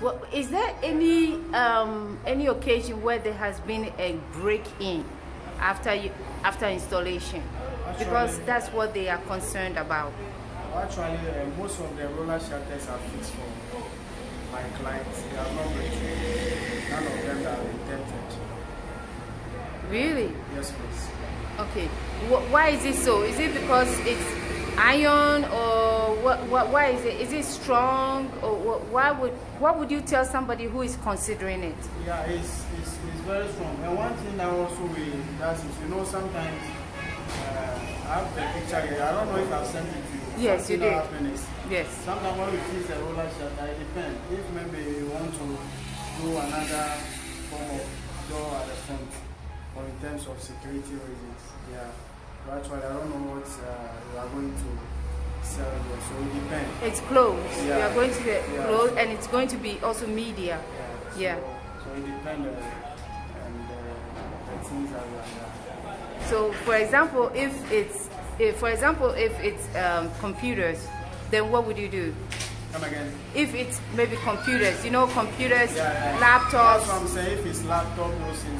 Well, is there any occasion where there has been a break-in after installation? Actually, because that's what they are concerned about. Actually, most of the roller shutters are fixed for my clients. They are not breaking. None of them are attempted. Really? Yes, please. Okay. Why is it so? Is it because it's iron, or what? Why is it? Is it strong, or what would you tell somebody who is considering it? Yeah, it's very strong. And one thing that also we does is, you know, sometimes I have the picture here. I don't know if I've sent it to you. Yes, something you did. Happiness. Yes. Sometimes when we fix the roller shutter, it depends. If maybe you want to do another form of door at the front, or in terms of security reasons, yeah. Actually, I don't know what you are going to sell here, so it depends. It's clothes. Yeah. You are going to get clothes, and it's going to be also media. Yeah. So it depends on the things that you are. So, for example, if it's computers, then what would you do? Come again. If it's maybe computers, you know, computers, laptops. That's what I'm saying. If it's laptop,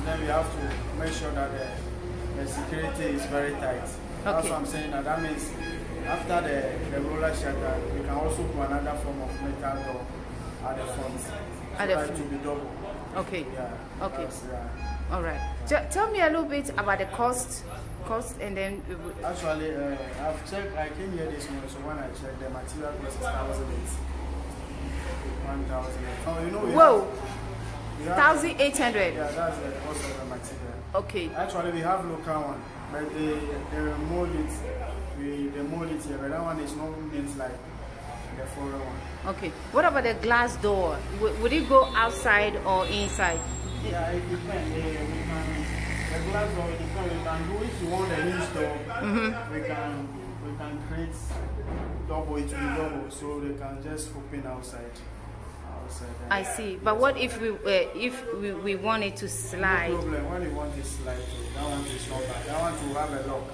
then we have to make sure that the security is very tight. Okay. That's what I'm saying. That means after the roller shutter, we can also do another form of metal door at the front. To be double. Okay. Yeah. Okay. Yeah. All right. Yeah. Tell me a little bit about the cost, and then. Actually, I've checked. I came here this morning, so when I checked, the material cost is 1,800. Oh, you know. Whoa. 1,800. Yeah, that's the cost of the material. Okay. Actually, we have local one, but they mold it. They mold it here, but that one is not meant like the foreign one. Okay. What about the glass door? Would it go outside or inside? Yeah, it depends. The glass door, it depends. We can do, if you want a hinge door, we can create double. It will double, so they can just open outside. I see, but what if we want it to slide? No problem. When you want it to slide, that one is not bad. That one to have a lock.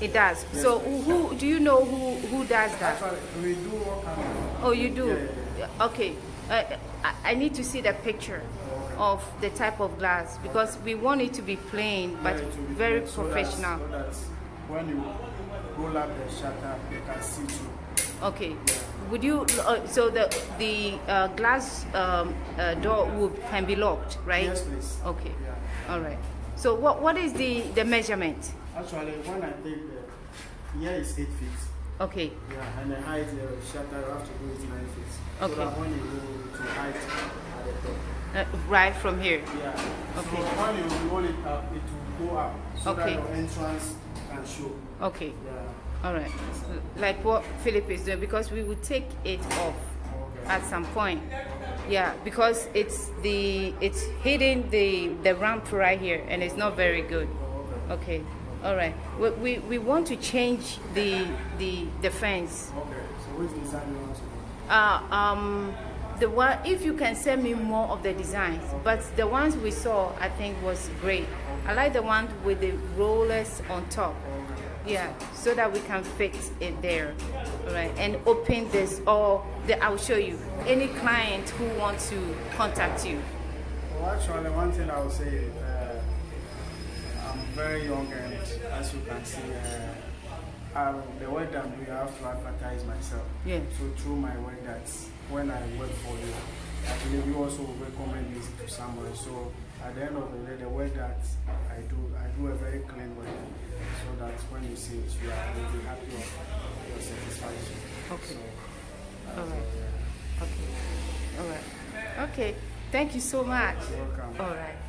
It does. Yes. So who do you know who does that? Actually, we do all kinds of. Oh, you do? Yeah. Okay. I need to see the picture of the type of glass, because we want it to be plain but very professional. So that when you roll up the shutter, they can see you. Okay. Would you so the glass door can be locked, right? Yes, please. Okay. Yeah. All right. So what is the measurement? Actually, when I take the here is 8 feet. Okay. Yeah, and the height the shutter you have to do is 9 feet. Okay. So that when you go to height at the top. Right from here. Yeah. Okay. So when you roll it up, it will go up, so that your entrance can show. Okay. Yeah. All right, like what Philip is doing, because we will take it off at some point. Yeah, because it's hitting the ramp right here, and it's not very good. Okay, all right. We want to change the fence. Okay. So which design you want to do? The one, if you can send me more of the designs, but the ones we saw I think was great. I like the one with the rollers on top. Yeah, so that we can fix it there, right? And open this, or I'll show you. Any client who wants to contact you? Well, actually, one thing I will say, I'm very young, and as you can see, the work that I'm doing, I have to advertise myself. Yeah. So through my work, that's when I work for you. I believe you also recommend this to someone. So at the end of the day, the work that I do a very clean work, so that when you see it, you will be happy of your satisfaction. Okay. So, all right. Okay. All right. Okay. Thank you so much. You're welcome. All right.